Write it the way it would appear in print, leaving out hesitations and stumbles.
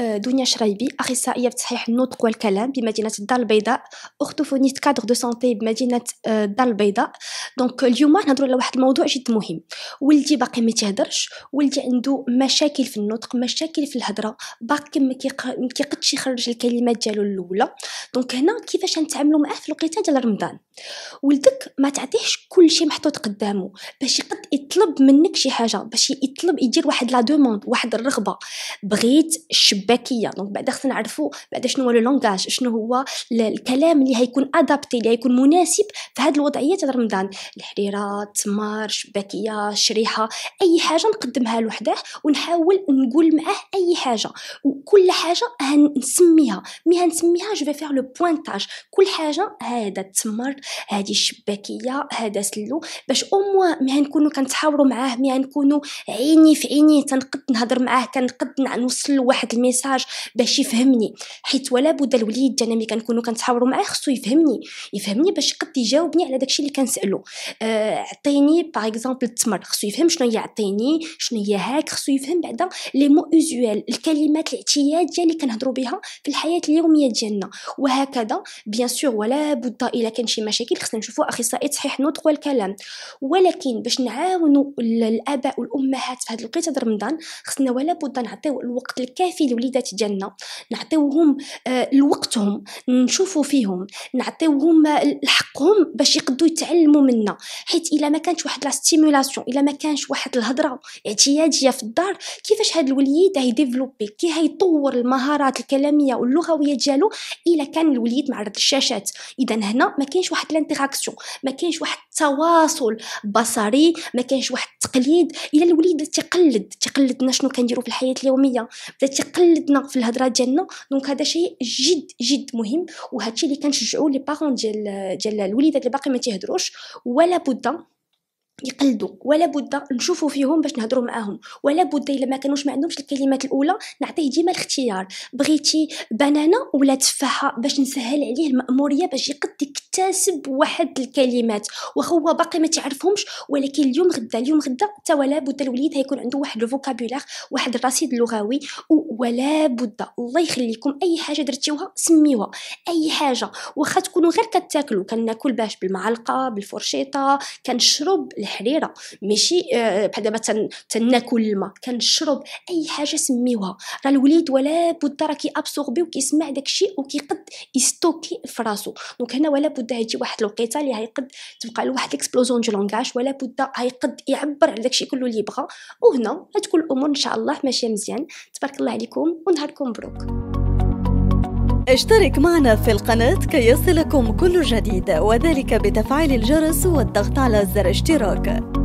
دنيا شرايبي، أخصائية بتصحيح النطق والكلام بمدينة الدار البيضاء، أخت فونيت كادر دو سانتي بمدينة الدار البيضاء. دونك اليوم نهضروا على واحد الموضوع جد مهم. ولدي باقي ما تيهضرش، ولدي عنده مشاكل في النطق، مشاكل في الهضرة، باقي ما كيقدش يخرج الكلمات ديالو الأولى. دونك هنا كيفاش نتعاملوا معاه في الوقيته ديال رمضان. ولدك ما تعطيهش كل شيء محطوط قدامه باش يقد يطلب منك شي حاجه، باش يطلب يدير واحد لا دوموند، واحد الرغبه، بغيت الشباكيه. دونك بعدا خصنا نعرفوا بعدا شنو هو لو لونغاج، شنو هو الكلام اللي هيكون ادابتي، اللي هيكون مناسب في هذه الوضعيه تاع رمضان. الحريره، التمار، شباكيه، الشريحه، اي حاجه نقدمها لوحده ونحاول نقول معاه اي حاجه، وكل حاجه هنسميها جو فيير لو بوينتاج. كل حاجه، هذا التمر، هذه الشباكيه، هذا سلو، باش اوموا مي نكونوا كنتحاوروا معاه، مي نكونوا عيني في عيني، تنقد نهضر معاه، كنقد نوصل واحد الميساج باش يفهمني. حيت ولا بد الوليد ديالنا ملي كنكونوا كنتحاوروا معاه خصو يفهمني باش يقد يجاوبني على داكشي اللي كنسالو. عطيني باغيكزومبل التمر، خصو يفهم شنو هي عطيني، شنو هي هاك، خصو يفهم بعدا لي مو اوزويال، الكلمات الاعتياديه اللي كنهضروا بها في الحياه اليوميه ديالنا. وهكذا بيان سور ولا بد الا كان شي مشاكل خصنا نشوفوا اخصائي تصحيح النطق والكلام. ولكن باش نعاونوا الاباء والامهات في هذا الوقت ديال رمضان، خصنا ولا بد نعطيو الوقت الكافي لوليدات ديالنا، نعطيوهم لوقتهم، نشوفوا فيهم، نعطيوهم حقهم باش يقدروا يتعلموا منا. حيت الا ما كانش واحد لا ستيمولاسيون، الا ما كانش واحد الهضره اعتياديه في الدار، كيفاش هذا الوليد هيديفلوبي، كي هيطور المهارات الكلاميه واللغويه ديالو الا كان الوليد معرض للشاشات؟ اذا هنا ما كاينش واحد الانتيراكسيون، ما كاينش واحد التواصل بصري، ما كاينش واحد التقليد. الا الوليد تقلدنا شنو كنديروا في الحياه اليوميه، بدا تقلدنا في الهضره ديالنا. دونك هذا شيء جد جد مهم، وهادشي اللي كنشجعوا لي بارون ديال الوليدات اللي باقي ما تيهضروش، ولا بد يقلدوا، ولا بد نشوفوا فيهم باش نهضروا معاهم. ولا بد الا ما كانوش ما عندهمش الكلمات الاولى، نعطيه ديما الاختيار، بغيتي بنانه ولا تفاحه، باش نسهل عليه المأموريه باش يقد يكتسب واحد الكلمات وخو باقي ما تعرفهمش. ولكن اليوم غدا حتى ولا بد الوليد هيكون عنده واحد لو فوكابولير، واحد الرصيد اللغوي. ولا بد الله يخليكم اي حاجه درتيوها سميوها، اي حاجه، واخا تكونوا غير كتاكلوا، كناكل باش بالمعلقه، بالفرشيطه، كنشرب الحريره، ماشي بحال دابا تناكل الماء، كنشرب اي حاجه سميوها. راه الوليد ولا بد راه كيابسوربي وكيسمع داكشي وكيقد يستوكي في راسو. دونك هنا ولا بد هيجي واحد الوقيته اللي هيقد تبقى له واحد الاكسبلوزيون ديال لونغاج، ولا بد هيقد يعبر على داكشي كله اللي بغا. وهنا غتكون الامور ان شاء الله ماشيه مزيان. تبارك الله عليكم ونهاركم مبروك. اشترك معنا في القناة كي يصلكم كل جديد، وذلك بتفعيل الجرس والضغط على زر اشتراك.